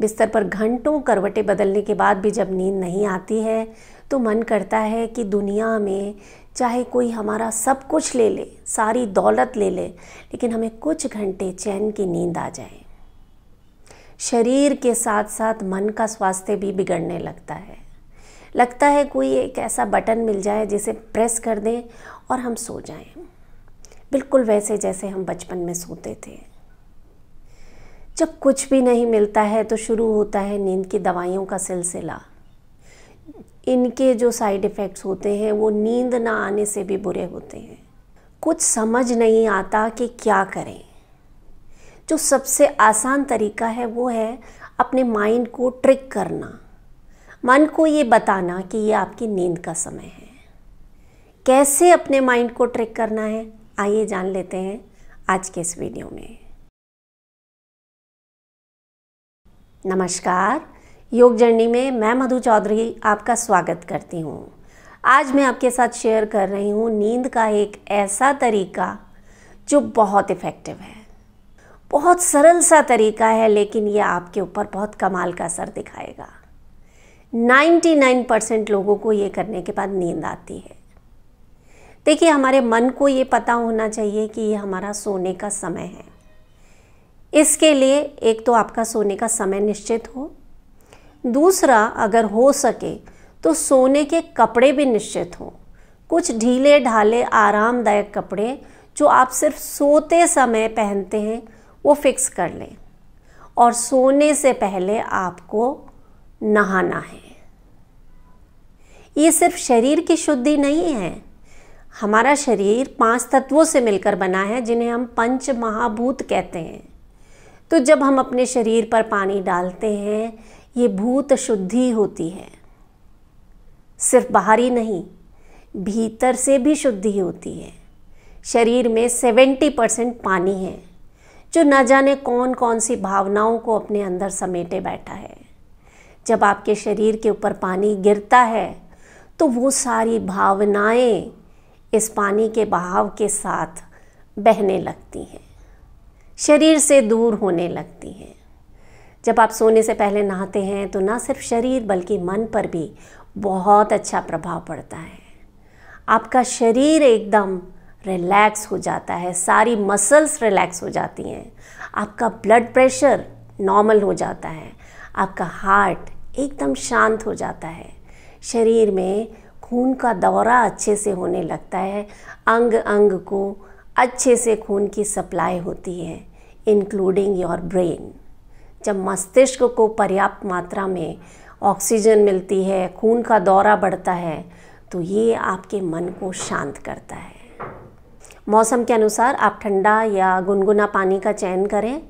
बिस्तर पर घंटों करवटें बदलने के बाद भी जब नींद नहीं आती है तो मन करता है कि दुनिया में चाहे कोई हमारा सब कुछ ले ले, सारी दौलत ले ले, लेकिन हमें कुछ घंटे चैन की नींद आ जाए। शरीर के साथ साथ मन का स्वास्थ्य भी बिगड़ने लगता है। लगता है कोई एक ऐसा बटन मिल जाए जिसे प्रेस कर दें और हम सो जाएं, बिल्कुल वैसे जैसे हम बचपन में सोते थे। जब कुछ भी नहीं मिलता है तो शुरू होता है नींद की दवाइयों का सिलसिला। इनके जो साइड इफ़ेक्ट्स होते हैं वो नींद ना आने से भी बुरे होते हैं। कुछ समझ नहीं आता कि क्या करें। जो सबसे आसान तरीका है वो है अपने माइंड को ट्रिक करना, मन को ये बताना कि ये आपकी नींद का समय है। कैसे अपने माइंड को ट्रिक करना है, आइए जान लेते हैं आज के इस वीडियो में। नमस्कार, योग जर्नी में मैं मधु चौधरी आपका स्वागत करती हूँ। आज मैं आपके साथ शेयर कर रही हूँ नींद का एक ऐसा तरीका जो बहुत इफ़ेक्टिव है। बहुत सरल सा तरीका है, लेकिन ये आपके ऊपर बहुत कमाल का असर दिखाएगा। 99% लोगों को ये करने के बाद नींद आती है। देखिए, हमारे मन को ये पता होना चाहिए कि ये हमारा सोने का समय है। इसके लिए एक तो आपका सोने का समय निश्चित हो, दूसरा अगर हो सके तो सोने के कपड़े भी निश्चित हो। कुछ ढीले ढाले आरामदायक कपड़े जो आप सिर्फ सोते समय पहनते हैं वो फिक्स कर लें, और सोने से पहले आपको नहाना है। ये सिर्फ शरीर की शुद्धि नहीं है। हमारा शरीर 5 तत्वों से मिलकर बना है जिन्हें हम पंच महाभूत कहते हैं। तो जब हम अपने शरीर पर पानी डालते हैं ये भूत शुद्धि होती है। सिर्फ बाहरी नहीं, भीतर से भी शुद्धि होती है। शरीर में 70% पानी है जो न जाने कौन कौन सी भावनाओं को अपने अंदर समेटे बैठा है। जब आपके शरीर के ऊपर पानी गिरता है तो वो सारी भावनाएं इस पानी के बहाव के साथ बहने लगती हैं, शरीर से दूर होने लगती हैं। जब आप सोने से पहले नहाते हैं तो ना सिर्फ शरीर बल्कि मन पर भी बहुत अच्छा प्रभाव पड़ता है। आपका शरीर एकदम रिलैक्स हो जाता है, सारी मसल्स रिलैक्स हो जाती हैं। आपका ब्लड प्रेशर नॉर्मल हो जाता है, आपका हार्ट एकदम शांत हो जाता है। शरीर में खून का दौरा अच्छे से होने लगता है, अंग अंग को अच्छे से खून की सप्लाई होती है, इंक्लूडिंग योर ब्रेन। जब मस्तिष्क को पर्याप्त मात्रा में ऑक्सीजन मिलती है, खून का दौरा बढ़ता है, तो ये आपके मन को शांत करता है। मौसम के अनुसार आप ठंडा या गुनगुना पानी का चयन करें।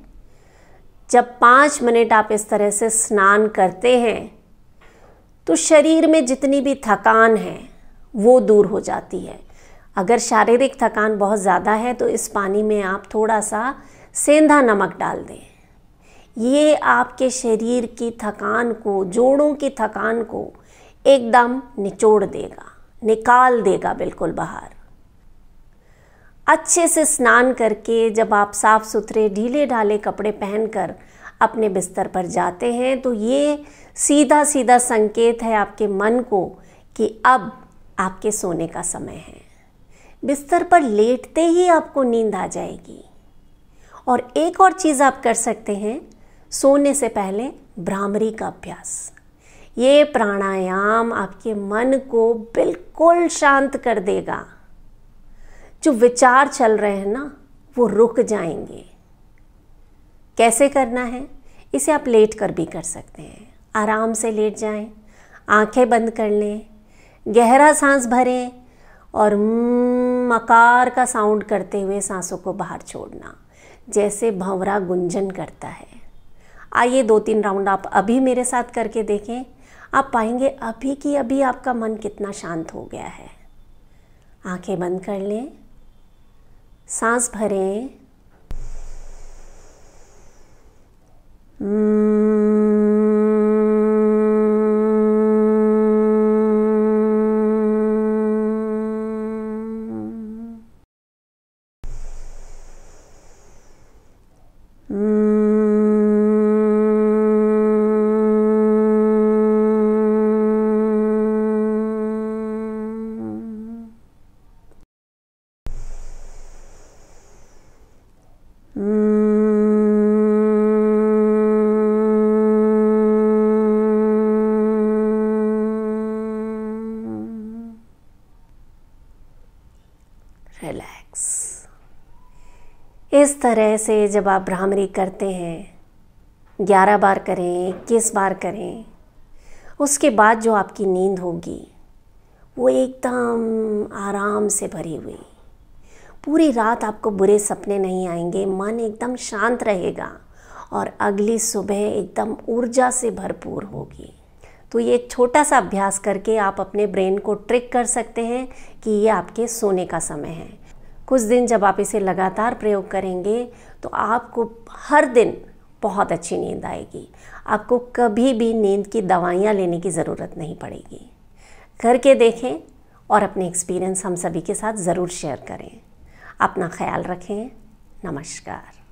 जब 5 मिनट आप इस तरह से स्नान करते हैं तो शरीर में जितनी भी थकान है वो दूर हो जाती है। अगर शारीरिक थकान बहुत ज़्यादा है तो इस पानी में आप थोड़ा सा सेंधा नमक डाल दें। ये आपके शरीर की थकान को, जोड़ों की थकान को एकदम निचोड़ देगा, निकाल देगा बिल्कुल बाहर। अच्छे से स्नान करके जब आप साफ़ सुथरे ढीले ढाले कपड़े पहनकर अपने बिस्तर पर जाते हैं तो ये सीधा सीधा संकेत है आपके मन को कि अब आपके सोने का समय है। बिस्तर पर लेटते ही आपको नींद आ जाएगी। और एक और चीज़ आप कर सकते हैं, सोने से पहले भ्रामरी का अभ्यास। ये प्राणायाम आपके मन को बिल्कुल शांत कर देगा। जो विचार चल रहे हैं ना वो रुक जाएंगे। कैसे करना है, इसे आप लेट कर भी कर सकते हैं। आराम से लेट जाएं, आंखें बंद कर लें, गहरा सांस भरें और मकार का साउंड करते हुए सांसों को बाहर छोड़ना, जैसे भंवरा गुंजन करता है। आइए 2-3 राउंड आप अभी मेरे साथ करके देखें। आप पाएंगे अभी की अभी आपका मन कितना शांत हो गया है। आंखें बंद कर लें, सांस भरें, इस तरह से जब आप भ्रामरी करते हैं 11 बार करें, 21 बार करें, उसके बाद जो आपकी नींद होगी वो एकदम आराम से भरी हुई, पूरी रात आपको बुरे सपने नहीं आएंगे, मन एकदम शांत रहेगा और अगली सुबह एकदम ऊर्जा से भरपूर होगी। तो ये एक छोटा सा अभ्यास करके आप अपने ब्रेन को ट्रिक कर सकते हैं कि ये आपके सोने का समय है। कुछ दिन जब आप इसे लगातार प्रयोग करेंगे तो आपको हर दिन बहुत अच्छी नींद आएगी, आपको कभी भी नींद की दवाइयाँ लेने की ज़रूरत नहीं पड़ेगी। करके देखें और अपने एक्सपीरियंस हम सभी के साथ ज़रूर शेयर करें। अपना ख्याल रखें। नमस्कार।